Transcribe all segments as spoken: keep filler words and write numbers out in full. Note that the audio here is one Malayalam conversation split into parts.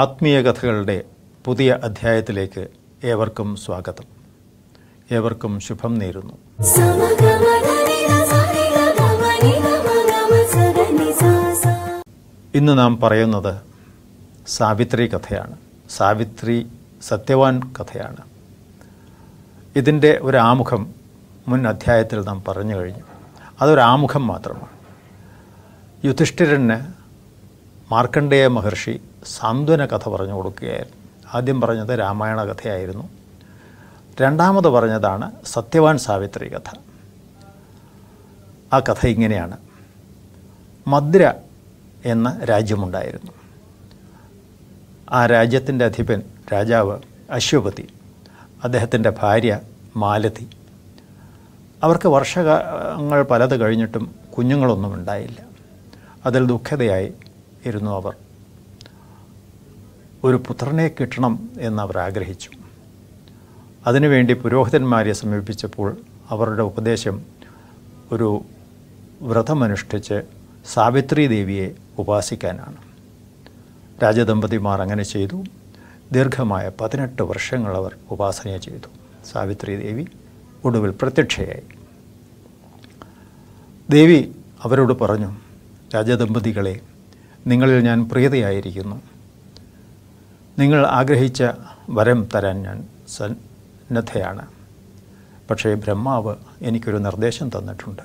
ആത്മീയ കഥകളുടെ പുതിയ അധ്യായത്തിലേക്ക് ഏവർക്കും സ്വാഗതം. ഏവർക്കും ശുഭം നേരുന്നു. ഇന്ന് നാം പറയുന്നത് സാവിത്രി കഥയാണ്. സാവിത്രി സത്യവാൻ കഥയാണ്. ഇതിൻ്റെ ഒരു ആമുഖം മുൻ അധ്യായത്തിൽ നാം പറഞ്ഞു കഴിഞ്ഞു. അതൊരാമുഖം മാത്രമാണ്. യുധിഷ്ഠിരന് മാർക്കണ്ഡേയ മഹർഷി സാന്ത്വന കഥ പറഞ്ഞു കൊടുക്കുകയായിരുന്നു. ആദ്യം പറഞ്ഞത് രാമായണ കഥയായിരുന്നു. രണ്ടാമത് പറഞ്ഞതാണ് സത്യവാൻ സാവിത്രി കഥ. ആ കഥ ഇങ്ങനെയാണ്. മദ്ര എന്ന രാജ്യമുണ്ടായിരുന്നു. ആ രാജ്യത്തിൻ്റെ അധിപൻ രാജാവ് അശ്വപതി, അദ്ദേഹത്തിൻ്റെ ഭാര്യ മാലതി. അവർക്ക് വർഷങ്ങൾ പലത് കഴിഞ്ഞിട്ടും കുഞ്ഞുങ്ങളൊന്നും ഉണ്ടായില്ല. അതിൽ ദുഃഖിതയായി ഇരുന്നു അവർ. ഒരു പുത്രനെ കിട്ടണം എന്നവർ ആഗ്രഹിച്ചു. അതിനുവേണ്ടി പുരോഹിതന്മാരെ സമീപിച്ചപ്പോൾ അവരുടെ ഉപദേശം ഒരു വ്രതമനുഷ്ഠിച്ച് സാവിത്രി ദേവിയെ ഉപാസിക്കാനാണ്. രാജദമ്പതിമാർ അങ്ങനെ ചെയ്തു. ദീർഘമായ പതിനെട്ട് വർഷങ്ങൾ അവർ ഉപാസന ചെയ്തു. സാവിത്രി ദേവി ഒടുവിൽ പ്രത്യക്ഷയായി. ദേവി അവരോട് പറഞ്ഞു, രാജദമ്പതികളെ, നിങ്ങളിൽ ഞാൻ പ്രീതിയായിരിക്കുന്നു. നിങ്ങൾ ആഗ്രഹിച്ച വരം തരാൻ ഞാൻ സന്നദ്ധയാണ്. പക്ഷേ ബ്രഹ്മാവ് എനിക്കൊരു നിർദ്ദേശം തന്നിട്ടുണ്ട്.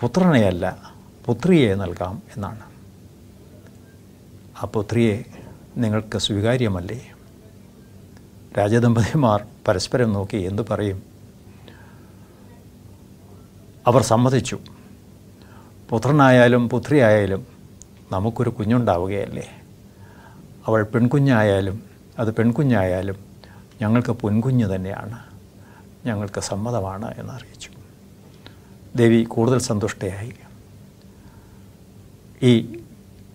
പുത്രനെയല്ല, പുത്രിയെ നൽകാം എന്നാണ്. ആ പുത്രിയെ നിങ്ങൾക്ക് സ്വീകാര്യമല്ലേ? രാജദമ്പതിമാർ പരസ്പരം നോക്കി എന്തു പറയും. അവർ സമ്മതിച്ചു. പുത്രനായാലും പുത്രിയായാലും നമുക്കൊരു കുഞ്ഞുണ്ടാവുകയല്ലേ. അവൾ പെൺകുഞ്ഞായാലും അത് പെൺകുഞ്ഞായാലും ഞങ്ങൾക്ക് പൊൻകുഞ്ഞ് തന്നെയാണ്. ഞങ്ങൾക്ക് സമ്മതമാണ് എന്നറിയിച്ചു. ദേവി കൂടുതൽ സന്തുഷ്ടയായി. ഈ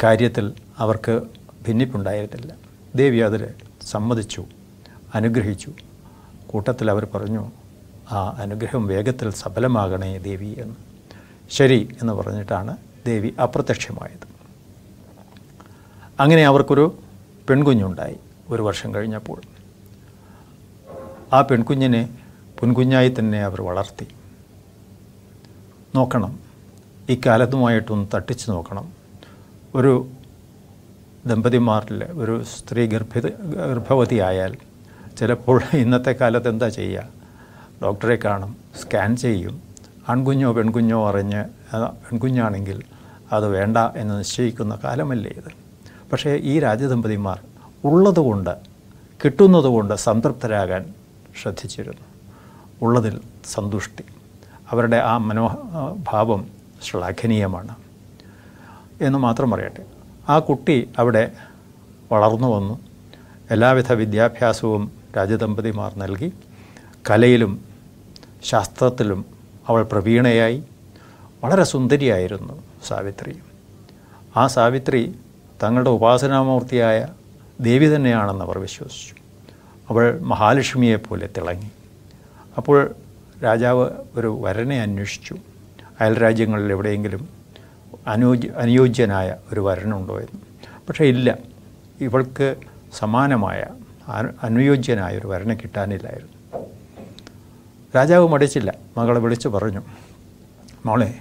കാര്യത്തിൽ അവർക്ക് ഭിന്നിപ്പുണ്ടായിരുന്നില്ല. ദേവി അതിൽ സമ്മതിച്ചു, അനുഗ്രഹിച്ചു. കൂട്ടത്തിൽ അവർ പറഞ്ഞു, ആ അനുഗ്രഹം വേഗത്തിൽ സഫലമാകണേ ദേവി എന്ന്. ശരി എന്ന് പറഞ്ഞിട്ടാണ് ദേവി അപ്രത്യക്ഷമായത്. അങ്ങനെ അവർക്കൊരു പെൺകുഞ്ഞുണ്ടായി. ഒരു വർഷം കഴിഞ്ഞപ്പോൾ ആ പെൺകുഞ്ഞിനെ പൊൻകുഞ്ഞായി തന്നെ അവർ വളർത്തി. നോക്കണം, ഇക്കാലത്തുമായിട്ടൊന്ന് തട്ടിച്ച് നോക്കണം. ഒരു ദമ്പതിമാരിൽ ഒരു സ്ത്രീ ഗർഭിത ഗർഭവതിയായാൽ ചിലപ്പോൾ ഇന്നത്തെ കാലത്ത് എന്താ ചെയ്യുക? ഡോക്ടറെ കാണും, സ്കാൻ ചെയ്യും. ആൺകുഞ്ഞോ പെൺകുഞ്ഞോ അറിഞ്ഞ് പെൺകുഞ്ഞാണെങ്കിൽ അത് വേണ്ട എന്ന് നിശ്ചയിക്കുന്ന കാലമല്ലേ ഇത്. പക്ഷേ ഈ രാജദമ്പതിമാർ ഉള്ളതുകൊണ്ട്, കിട്ടുന്നതുകൊണ്ട് സംതൃപ്തരാകാൻ ശ്രദ്ധിച്ചിരുന്നു. ഉള്ളതിൽ സന്തുഷ്ടി. അവരുടെ ആ മനോഭാവം ശ്ലാഘനീയമാണ് എന്ന് മാത്രം പറയട്ടെ. ആ കുട്ടി അവിടെ വളർന്നു വന്നു. എല്ലാവിധ വിദ്യാഭ്യാസവും രാജദമ്പതിമാർ നൽകി. കലയിലും ശാസ്ത്രത്തിലും അവൾ പ്രവീണയായി. വളരെ സുന്ദരിയായിരുന്നു സാവിത്രി. ആ സാവിത്രി തങ്ങളുടെ ഉപാസനാമൂർത്തിയായ ദേവി തന്നെയാണെന്ന് അവർ വിശ്വസിച്ചു. അവൾ മഹാലക്ഷ്മിയെപ്പോലെ തിളങ്ങി. അപ്പോൾ രാജാവ് ഒരു വരനെ അന്വേഷിച്ചു. അയൽ രാജ്യങ്ങളിൽ എവിടെയെങ്കിലും അനുയോജ്യ അനുയോജ്യനായ ഒരു വരനുണ്ടോ എന്ന്. പക്ഷേ ഇല്ല, ഇവൾക്ക് സമാനമായ അനുയോജ്യനായ ഒരു വരനെ കിട്ടാനില്ലായിരുന്നു. രാജാവ് മടിച്ചില്ല. മകളെ വിളിച്ചു പറഞ്ഞു, മോളെ,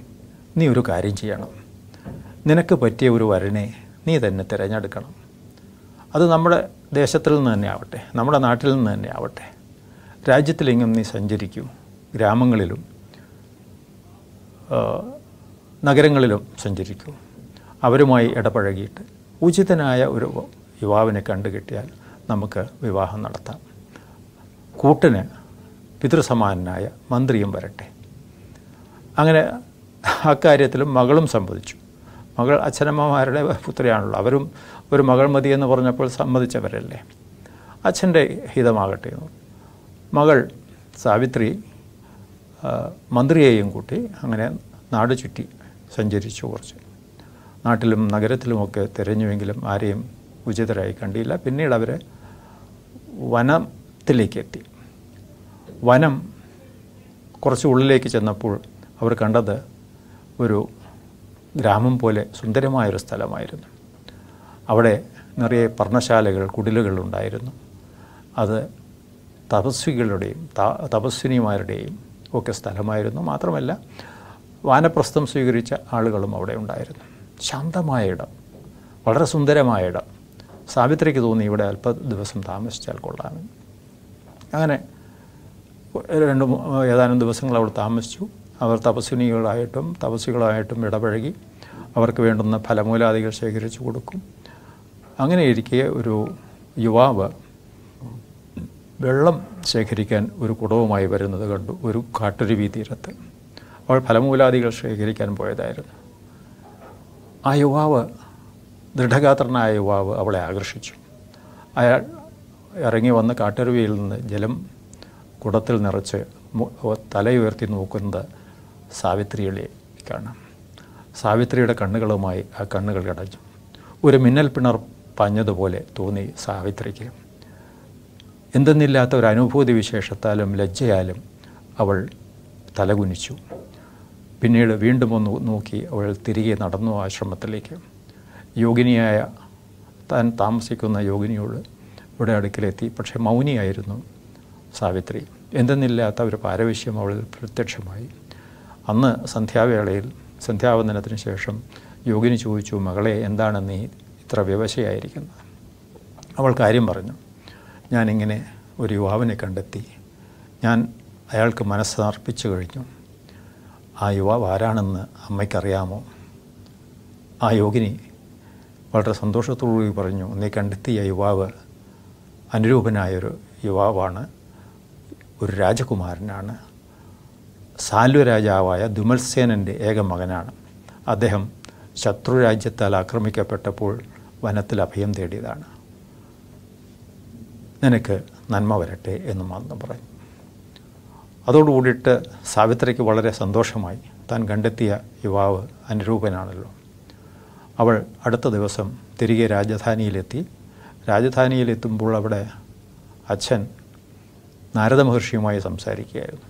നീ ഒരു കാര്യം ചെയ്യണം. നിനക്ക് പറ്റിയ ഒരു വരനെ നീ തന്നെ തിരഞ്ഞെടുക്കണം. അത് നമ്മുടെ ദേശത്തിൽ നിന്ന് തന്നെ ആവട്ടെ, നമ്മുടെ നാട്ടിൽ നിന്ന് തന്നെ ആവട്ടെ. രാജ്യത്തിലെങ്ങും നീ സഞ്ചരിക്കൂ, ഗ്രാമങ്ങളിലും നഗരങ്ങളിലും സഞ്ചരിക്കൂ. അവരുമായി ഇടപഴകിയിട്ട് ഉചിതനായ ഒരു യുവാവിനെ കണ്ടുകിട്ടിയാൽ നമുക്ക് വിവാഹം നടത്താം. കൂട്ടിന് പിതൃസമാനായ മന്ത്രിയും വരട്ടെ. അങ്ങനെ അക്കാര്യത്തിലും മകളും സമ്മതിച്ചു. മകൾ അച്ഛനമ്മമാരുടെ പുത്രിയാണല്ലോ. അവരും ഒരു മകൾ മതിയെന്ന് പറഞ്ഞപ്പോൾ സമ്മതിച്ചവരല്ലേ. അച്ഛൻ്റെ ഹിതമാകട്ടെ എന്ന് മകൾ സാവിത്രി മന്ത്രിയെയും കൂട്ടി അങ്ങനെ നാട് ചുറ്റി സഞ്ചരിച്ചു. കുറച്ച് നാട്ടിലും നഗരത്തിലുമൊക്കെ തിരഞ്ഞുവെങ്കിലും ആരെയും ഉചിതരായി കണ്ടില്ല. പിന്നീട് അവർ വനത്തിലേക്കെത്തി. വനം കുറച്ച് ഉള്ളിലേക്ക് ചെന്നപ്പോൾ അവർ കണ്ടത് ഒരു ഗ്രാമം പോലെ സുന്ദരമായൊരു സ്ഥലമായിരുന്നു. അവിടെ നിറയെ പർണശാലകൾ കുടിലുകളുണ്ടായിരുന്നു. അത് തപസ്വികളുടെയും തപസ്വിനിമാരുടെയും ഒക്കെ സ്ഥലമായിരുന്നു. മാത്രമല്ല വാനപ്രസ്ഥം സ്വീകരിച്ച ആളുകളും അവിടെ ഉണ്ടായിരുന്നു. ശാന്തമായ ഇടം, വളരെ സുന്ദരമായ ഇടം. സാവിത്രിക്ക് തോന്നി ഇവിടെ അല്പ ദിവസം താമസിച്ചാൽ കൊള്ളാമെന്ന്. അങ്ങനെ രണ്ട് ഏതാനും ദിവസങ്ങൾ അവിടെ താമസിച്ചു. അവർ തപസ്വിനികളായിട്ടും തപസ്വികളായിട്ടും ഇടപഴകി അവർക്ക് വേണ്ടുന്ന ഫലമൂലാദികൾ ശേഖരിച്ചു കൊടുക്കും. അങ്ങനെയിരിക്കെ ഒരു യുവാവ് വെള്ളം ശേഖരിക്കാൻ ഒരു കുടവുമായി വരുന്നത് കണ്ടു ഒരു കാട്ടരുവി തീരത്ത്. അവൾ ഫലമൂലാദികൾ ശേഖരിക്കാൻ പോയതായിരുന്നു. ആ യുവാവ്, ദൃഢഗാത്രനായ യുവാവ് അവളെ ആകർഷിച്ചു. അയാൾ ഇറങ്ങി വന്ന് കാട്ടരുവിയിൽ നിന്ന് ജലം കുടത്തിൽ നിറച്ച് തലയുയർത്തി നോക്കുന്നത് സാവിത്രിയെ കാണാം. സാവിത്രിയുടെ കണ്ണുകളുമായി ആ കണ്ണുകൾ അടഞ്ഞു. ഒരു മിന്നൽ പിണർ പാഞ്ഞതുപോലെ തോന്നി സാവിത്രിക്ക്. എന്തെന്നില്ലാത്ത ഒരു അനുഭൂതി വിശേഷത്താലും ലജ്ജയാലും അവൾ തലകുനിച്ചു. പിന്നീട് വീണ്ടും ഒന്ന് നോക്കി അവൾ തിരികെ നടന്നു ആശ്രമത്തിലേക്ക്. യോഗിനിയായ താൻ താമസിക്കുന്ന യോഗിനിയോട് ഇവിടെ അടുക്കിലെത്തി. പക്ഷേ മൗനിയായിരുന്നു സാവിത്രി. എന്തെന്നില്ലാത്ത ഒരു പാരവശ്യം അവളിൽ പ്രത്യക്ഷമായി. അന്ന് സന്ധ്യാവേളയിൽ സന്ധ്യാവന്ദനത്തിന് ശേഷം യോഗിനി ചോദിച്ചു, മകളെ, എന്താണ് നീ ഇത്ര വിവശയായിരിക്കുന്നത്? അവൾ കാര്യം പറഞ്ഞു. ഞാനിങ്ങനെ ഒരു യുവാവിനെ കണ്ടെത്തി, ഞാൻ അയാൾക്ക് മനസ്സർപ്പിച്ചു കഴിഞ്ഞു. ആ യുവാവ് ആരാണെന്ന് അമ്മയ്ക്കറിയാമോ? ആ യോഗിനി വളരെ സന്തോഷത്തോടുകൂടി പറഞ്ഞു, നീ കണ്ടെത്തിയ യുവാവ് അനുരൂപനായൊരു യുവാവാണ്, ഒരു രാജകുമാരനാണ്, സാൽവ രാജാവായ ദുമൽസേനൻ്റെ ഏക മകനാണ്. അദ്ദേഹം ശത്രുരാജ്യത്താൽ ആക്രമിക്കപ്പെട്ടപ്പോൾ വനത്തിൽ അഭയം തേടിയതാണ്. നിനക്ക് നന്മ വരട്ടെ എന്ന് മാത്രം പറഞ്ഞു. അതോടുകൂടിയിട്ട് സാവിത്രിക്ക് വളരെ സന്തോഷമായി. താൻ കണ്ടെത്തിയ യുവാവ് അനുരൂപനാണല്ലോ. അവൾ അടുത്ത ദിവസം തിരികെ രാജധാനിയിലെത്തി. രാജധാനിയിലെത്തുമ്പോൾ അവിടെ അച്ഛൻ നാരദ മഹർഷിയുമായി സംസാരിക്കുകയായിരുന്നു.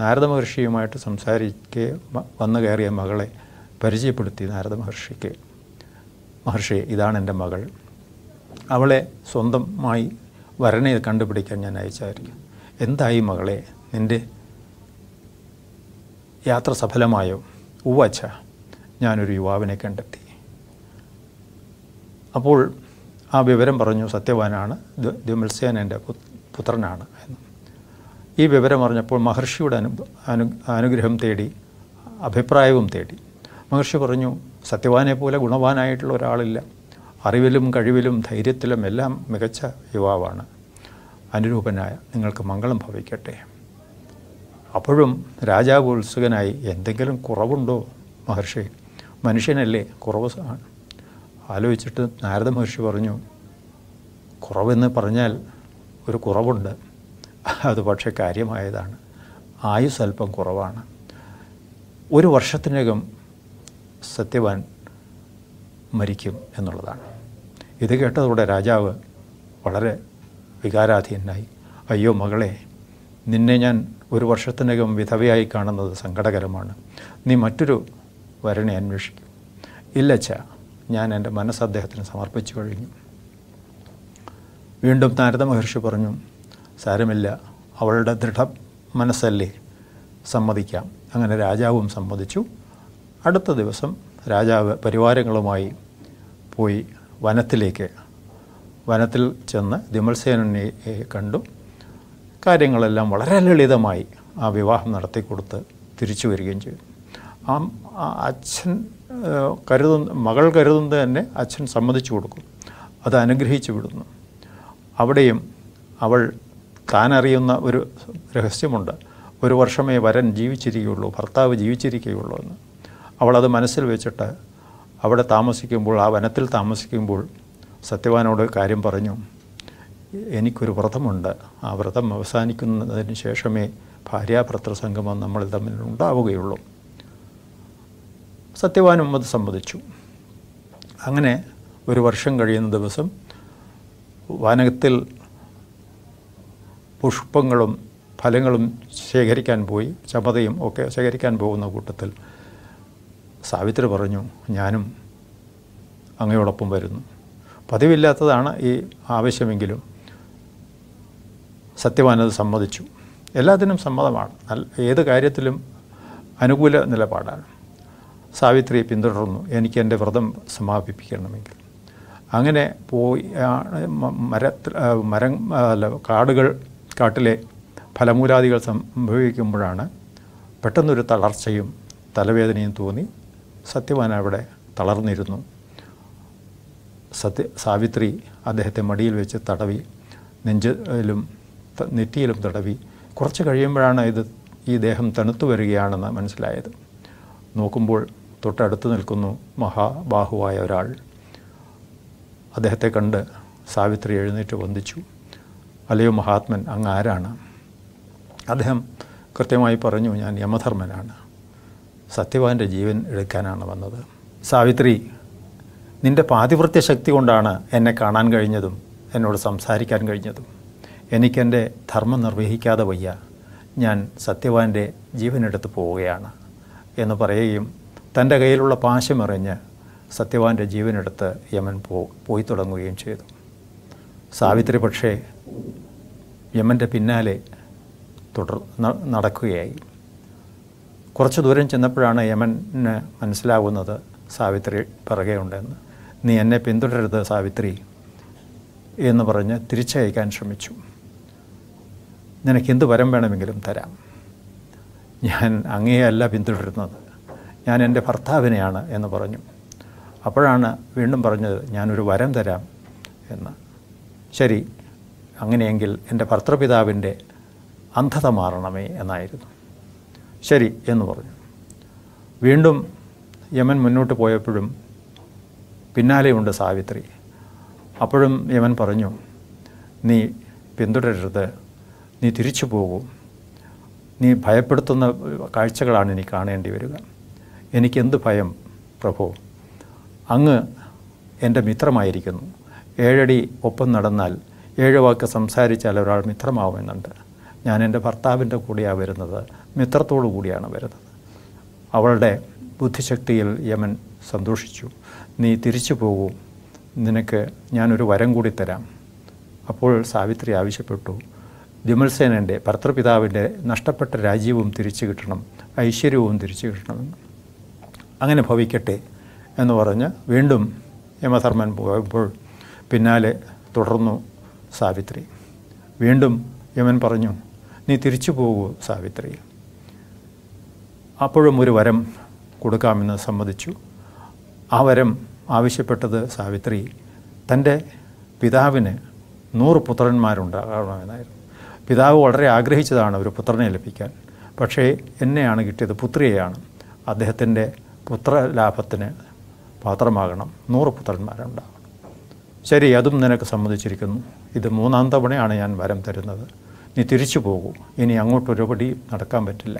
നാരദ മഹർഷിയുമായിട്ട് സംസാരിക്കെ വന്നു കയറിയ മകളെ പരിചയപ്പെടുത്തി നാരദ മഹർഷിക്ക്. മഹർഷി, ഇതാണ് എൻ്റെ മകൾ, അവളെ സ്വന്തമായി വരനെ കണ്ടുപിടിക്കാൻ ഞാൻ അയച്ചായിരിക്കും. എന്തായി മകളെ, നിൻ്റെ യാത്ര സഫലമായോ? ഉവ്വച്ച, ഞാനൊരു യുവാവിനെ കണ്ടെത്തി. അപ്പോൾ ആ വിവരം പറഞ്ഞു. സത്യവാനാണ്, ദുമൽസേന എൻ്റെ പുത്രനാണ് എന്ന്. ഈ വിവരം അറിഞ്ഞപ്പോൾ മഹർഷിയുടെ അനു അനു അനുഗ്രഹം തേടി അഭിപ്രായവും തേടി. മഹർഷി പറഞ്ഞു, സത്യവാനെ പോലെ ഗുണവാനായിട്ടുള്ള ഒരാളില്ല, അറിവിലും കഴിവിലും ധൈര്യത്തിലും എല്ലാം മികച്ച യുവാവാണ്, അനുരൂപനായ നിങ്ങൾക്ക് മംഗളം ഭവിക്കട്ടെ. അപ്പോഴും രാജാവ് ഉത്സുകനായി, എന്തെങ്കിലും കുറവുണ്ടോ മഹർഷി, മനുഷ്യനല്ലേ, കുറവ് ആണ്. ആലോചിച്ചിട്ട് നാരദ മഹർഷി പറഞ്ഞു, കുറവെന്ന് പറഞ്ഞാൽ ഒരു കുറവുണ്ട്, അത് പക്ഷേ കാര്യമായതാണ്. ആയുസ് അല്പം കുറവാണ്. ഒരു വർഷത്തിനകം സത്യവാൻ മരിക്കും എന്നുള്ളതാണ്. ഇത് കേട്ടതോടെ രാജാവ് വളരെ വികാരാധീനായി. അയ്യോ മകളെ, നിന്നെ ഞാൻ ഒരു വർഷത്തിനകം വിധവയായി കാണുന്നത് സങ്കടകരമാണ്. നീ മറ്റൊരു വരനെ അന്വേഷിക്കും. ഇല്ലച്ചാ, ഞാൻ എൻ്റെ മനസ്സ് അദ്ദേഹത്തിന് സമർപ്പിച്ചു കഴിഞ്ഞു. വീണ്ടും നാരദ മഹർഷി പറഞ്ഞു, സാരമില്ല, അവളുടെ ദൃഢ മനസ്സല്ലേ, സമ്മതിക്കാം. അങ്ങനെ രാജാവും സമ്മതിച്ചു. അടുത്ത ദിവസം രാജാവ് പരിവാരങ്ങളുമായി പോയി വനത്തിലേക്ക്. വനത്തിൽ ചെന്ന് ദുമൽസേനെ കണ്ടു. കാര്യങ്ങളെല്ലാം വളരെ ലളിതമായി ആ വിവാഹം നടത്തിക്കൊടുത്ത് തിരിച്ചു വരികയും ചെയ്തു. ആ അച്ഛൻ കരുതുന്ന മകൾ കരുതുന്നത് തന്നെ അച്ഛൻ സമ്മതിച്ചു കൊടുക്കും, അത് അനുഗ്രഹിച്ചു വിടുന്നു. അവിടെയും അവൾ താനറിയുന്ന ഒരു രഹസ്യമുണ്ട്, ഒരു വർഷമേ വരൻ ജീവിച്ചിരിക്കുകയുള്ളൂ, ഭർത്താവ് ജീവിച്ചിരിക്കുകയുള്ളൂ എന്ന്. അവളത് മനസ്സിൽ വെച്ചിട്ട് അവിടെ താമസിക്കുമ്പോൾ, ആ വനത്തിൽ താമസിക്കുമ്പോൾ സത്യവാനോട് കാര്യം പറഞ്ഞു, എനിക്കൊരു വ്രതമുണ്ട്, ആ വ്രതം അവസാനിക്കുന്നതിന് ശേഷമേ ഭാര്യാഭർത്തൃ സംഗമം നമ്മൾ തമ്മിൽ ഉണ്ടാവുകയുള്ളൂ. സത്യവാനും അത് സമ്മതിച്ചു. അങ്ങനെ ഒരു വർഷം കഴിയുന്ന ദിവസം വനത്തിൽ പുഷ്പങ്ങളും ഫലങ്ങളും ശേഖരിക്കാൻ പോയി, ചമതയും ഒക്കെ ശേഖരിക്കാൻ പോകുന്ന കൂട്ടത്തിൽ സാവിത്രി പറഞ്ഞു, ഞാനും അങ്ങയോടൊപ്പം വരുന്നു. പതിവില്ലാത്തതാണ് ഈ ആവശ്യമെങ്കിലും സത്യവാനത് സമ്മതിച്ചു. എല്ലാത്തിനും സമ്മതമാണ്, ഏത് കാര്യത്തിലും അനുകൂല നിലപാടാണ്. സാവിത്രിയെ പിന്തുടർന്നു, എനിക്ക് എൻ്റെ വ്രതം സമാപിപ്പിക്കണമെങ്കിൽ. അങ്ങനെ പോയി മര മരം അല്ല കാടുകൾ കാട്ടിലെ ഫലമൂലാദികൾ സംഭവിക്കുമ്പോഴാണ് പെട്ടെന്നൊരു തളർച്ചയും തലവേദനയും തോന്നി. സത്യവാൻ അവിടെ തളർന്നിരുന്നു. സത്യ സാവിത്രി അദ്ദേഹത്തെ മടിയിൽ വെച്ച് തടവി, നെഞ്ചിലും നെറ്റിയിലും തടവി. കുറച്ച് കഴിയുമ്പോഴാണ് ഇത് ഈ ദേഹം തണുത്തു വരികയാണെന്ന് മനസ്സിലായത്. നോക്കുമ്പോൾ തൊട്ടടുത്ത് നിൽക്കുന്നു മഹാബാഹുവായ ഒരാൾ. അദ്ദേഹത്തെ കണ്ട് സാവിത്രി എഴുന്നേറ്റ് വന്ദിച്ചു. അല്ലയോ മഹാത്മൻ, അങ്ങ് ആരാണ്? അദ്ദേഹം കൃത്യമായി പറഞ്ഞു, ഞാൻ യമധർമ്മനാണ്, സത്യവാൻ്റെ ജീവൻ എടുക്കാനാണ് വന്നത്. സാവിത്രി, നിൻ്റെ പാതിവൃത്യ ശക്തി കൊണ്ടാണ് എന്നെ കാണാൻ കഴിഞ്ഞതും എന്നോട് സംസാരിക്കാൻ കഴിഞ്ഞതും. എനിക്കെൻ്റെ ധർമ്മം നിർവഹിക്കാതെ വയ്യ, ഞാൻ സത്യവാൻ്റെ ജീവനെടുത്ത് പോവുകയാണ് എന്ന് പറയുകയും തൻ്റെ കയ്യിലുള്ള പാശമെറിഞ്ഞ് സത്യവാൻ്റെ ജീവനെടുത്ത് യമൻ പോ പോയി തുടങ്ങുകയും ചെയ്തു. സാവിത്രി പക്ഷേ യമൻ്റെ പിന്നാലെ തുടർ നടക്കുകയായി. കുറച്ച് ദൂരം ചെന്നപ്പോഴാണ് യമന് മനസ്സിലാവുന്നത് സാവിത്രി പിറകെ ഉണ്ടെന്ന്. നീ എന്നെ പിന്തുടരരുത് സാവിത്രി എന്ന് പറഞ്ഞ് തിരിച്ചയക്കാൻ ശ്രമിച്ചു. നിനക്കെന്ത് വരം വേണമെങ്കിലും തരാം, ഞാൻ അങ്ങേയല്ല പിന്തുടരുന്നത്, ഞാൻ എൻ്റെ ഭർത്താവിനെയാണ് എന്ന് പറഞ്ഞു. അപ്പോഴാണ് വീണ്ടും പറഞ്ഞത്, ഞാനൊരു വരം തരാം എന്ന്. ശരി, അങ്ങനെയെങ്കിൽ എൻ്റെ ഭർത്തൃപിതാവിൻ്റെ അന്ധത മാറണമേ എന്നായിരുന്നു. ശരി എന്ന് പറഞ്ഞു. വീണ്ടും യമൻ മുന്നോട്ട് പോയപ്പോഴും പിന്നാലെയുണ്ട് സാവിത്രി. അപ്പോഴും യമൻ പറഞ്ഞു, നീ പിന്തുടരരുത്, നീ തിരിച്ചു പോകും, നീ ഭയപ്പെടുത്തുന്ന കാഴ്ചകളാണ് എനിക്ക് കാണേണ്ടി വരിക. എനിക്കെന്ത് ഭയം പ്രഭു, അങ്ങ് എൻ്റെ മിത്രമായിരിക്കുന്നു. ഏഴടി ഒപ്പം നടന്നാൽ, ഏഴ് വാക്ക് സംസാരിച്ചാൽ ഒരാൾ മിത്രമാവുന്നുണ്ട്. ഞാൻ എൻ്റെ ഭർത്താവിൻ്റെ കൂടെയാണ് വരുന്നത്, മിത്രത്തോടു കൂടിയാണ് വരുന്നത്. അവളുടെ ബുദ്ധിശക്തിയിൽ യമൻ സന്തോഷിച്ചു. നീ തിരിച്ചു പോകൂ, നിനക്ക് ഞാനൊരു വരം കൂടി തരാം. അപ്പോൾ സാവിത്രി ആവശ്യപ്പെട്ടു, വിമൽസേനൻ്റെ ഭർത്തൃപിതാവിൻ്റെ നഷ്ടപ്പെട്ട രാജ്യവും തിരിച്ചു കിട്ടണം, ഐശ്വര്യവും തിരിച്ചു കിട്ടണമെന്ന്. അങ്ങനെ ഭവിക്കട്ടെ എന്ന് പറഞ്ഞ് വീണ്ടും യമധർമ്മൻ പോയപ്പോൾ പിന്നാലെ തുടർന്നു സാവിത്രി. വീണ്ടും യമൻ പറഞ്ഞു, നീ തിരിച്ചു പോകൂ സാവിത്രി. അപ്പോഴും ഒരു വരം കൊടുക്കാമെന്ന് സമ്മതിച്ചു. ആ വരം ആവശ്യപ്പെട്ടത് സാവിത്രി തൻ്റെ പിതാവിന് നൂറ് പുത്രന്മാരുണ്ടാകണമെന്നായിരുന്നു. പിതാവ് വളരെ ആഗ്രഹിച്ചതാണ് ഒരു പുത്രനെ ലഭിക്കാൻ. പക്ഷേ എന്നെയാണ് കിട്ടിയത്, പുത്രിയെയാണ്. അദ്ദേഹത്തിൻ്റെ പുത്രലാഭത്തിന് പാത്രമാകണം, നൂറ് പുത്രന്മാരുണ്ടാകണം. ശരി, അതും നിനക്ക് സമ്മതിച്ചിരിക്കുന്നു. ഇത് മൂന്നാം തവണയാണ് ഞാൻ വരം തരുന്നത്, നീ തിരിച്ചു പോകൂ, ഇനി അങ്ങോട്ടൊരുപടി നടക്കാൻ പറ്റില്ല.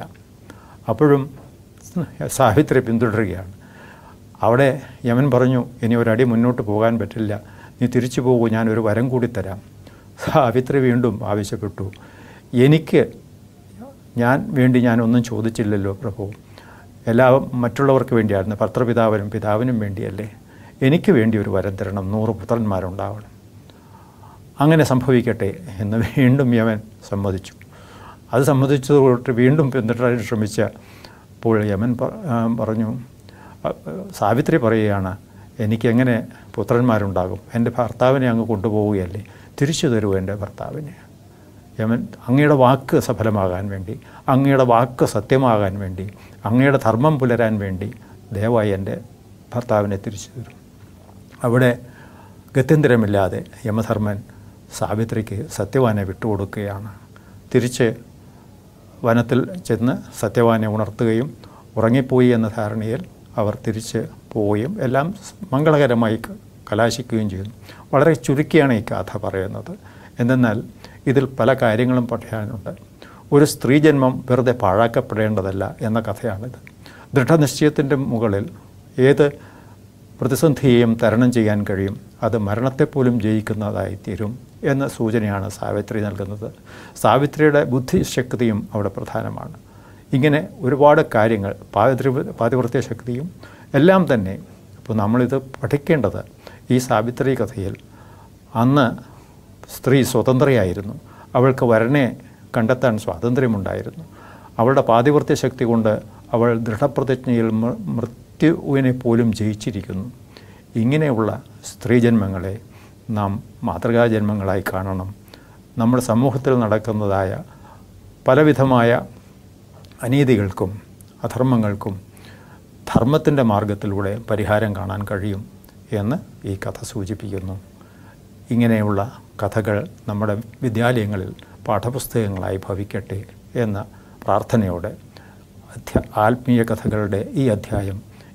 അപ്പോഴും സാവിത്രി പിന്തുടരുകയാണ്. അവിടെ യമൻ പറഞ്ഞു, ഇനി ഒരടി മുന്നോട്ട് പോകാൻ പറ്റില്ല, നീ തിരിച്ചു പോകൂ, ഞാനൊരു വരം കൂടി തരാം. സാവിത്രി വീണ്ടും ആവശ്യപ്പെട്ടു, എനിക്ക് ഞാൻ വേണ്ടി ഞാനൊന്നും ചോദിച്ചില്ലല്ലോ പ്രഭു, എല്ലാം മറ്റുള്ളവർക്ക് വേണ്ടിയായിരുന്നു, ഭർത്തൃപിതാവിനും പിതാവിനും വേണ്ടിയല്ലേ, എനിക്ക് വേണ്ടി ഒരു വരം തരണം, നൂറ് പുത്രന്മാരുണ്ടാവണം. അങ്ങനെ സംഭവിക്കട്ടെ എന്ന് വീണ്ടും യമൻ സമ്മതിച്ചു. അത് സമ്മതിച്ചതോട്ട് വീണ്ടും പിന്തുടരാൻ ശ്രമിച്ചപ്പോൾ യമൻ പറഞ്ഞു, സാവിത്രി പറയുകയാണ്, എനിക്കെങ്ങനെ പുത്രന്മാരുണ്ടാകും, എൻ്റെ ഭർത്താവിനെ അങ്ങ് കൊണ്ടുപോവുകയല്ലേ, തിരിച്ചു തരൂ എൻ്റെ ഭർത്താവിനെ. യമൻ, അങ്ങയുടെ വാക്ക് സഫലമാകാൻ വേണ്ടി, അങ്ങയുടെ വാക്ക് സത്യമാകാൻ വേണ്ടി, അങ്ങയുടെ ധർമ്മം പുലരാൻ വേണ്ടി ദയവായി എൻ്റെ ഭർത്താവിനെ തിരിച്ചു തരും. അവിടെ ഗത്യന്തരമില്ലാതെ യമധർമ്മൻ സാവിത്രിക്ക് സത്യവാനെ വിട്ടുകൊടുക്കുകയാണ്. തിരിച്ച് വനത്തിൽ ചെന്ന് സത്യവാനെ ഉണർത്തുകയും ഉറങ്ങിപ്പോയി എന്ന ധാരണയിൽ അവർ തിരിച്ച് പോവുകയും എല്ലാം മംഗളകരമായി കലാശിക്കുകയും ചെയ്യുന്നു. വളരെ ചുരുക്കിയാണ് ഈ കഥ പറയുന്നത്. എന്തെന്നാൽ ഇതിൽ പല കാര്യങ്ങളും പഠിക്കാനുണ്ട്. ഒരു സ്ത്രീജന്മം വെറുതെ പാഴാക്കപ്പെടേണ്ടതല്ല എന്ന കഥയാണിത്. ദൃഢനിശ്ചയത്തിൻ്റെ മുകളിൽ ഏത് പ്രതിസന്ധിയെയും തരണം ചെയ്യാൻ കഴിയും, അത് മരണത്തെപ്പോലും ജയിക്കുന്നതായി തീരും എന്ന സൂചനയാണ് സാവിത്രി നൽകുന്നത്. സാവിത്രിയുടെ ബുദ്ധിശക്തിയും അവിടെ പ്രധാനമാണ്. ഇങ്ങനെ ഒരുപാട് കാര്യങ്ങൾ, പാതിവൃത്യ ശക്തിയും എല്ലാം തന്നെ. അപ്പോൾ നമ്മളിത് പഠിക്കേണ്ടത് ഈ സാവിത്രി കഥയിൽ അന്ന് സ്ത്രീ സ്വതന്ത്രയായിരുന്നു. അവൾക്ക് വരനെ കണ്ടെത്താൻ സ്വാതന്ത്ര്യമുണ്ടായിരുന്നു. അവളുടെ പാതിവൃത്യ ശക്തി കൊണ്ട് അവൾ ദൃഢപ്രതിജ്ഞയിൽ മൃത്യുവിനെ പോലും ജയിച്ചിരിക്കുന്നു. ഇങ്ങനെയുള്ള സ്ത്രീജന്മങ്ങളെ നാം മാതൃകാജന്മങ്ങളായി കാണണം. നമ്മുടെ സമൂഹത്തിൽ നടക്കുന്നതായ പലവിധമായ അനീതികൾക്കും അധർമ്മങ്ങൾക്കും ധർമ്മത്തിൻ്റെ മാർഗത്തിലൂടെ പരിഹാരം കാണാൻ കഴിയും എന്ന് ഈ കഥ സൂചിപ്പിക്കുന്നു. ഇങ്ങനെയുള്ള കഥകൾ നമ്മുടെ വിദ്യാലയങ്ങളിൽ പാഠപുസ്തകങ്ങളായി ഭവിക്കട്ടെ എന്ന പ്രാർത്ഥനയോടെ അധ്യ ആത്മീയ കഥകളുടെ ഈ അധ്യായം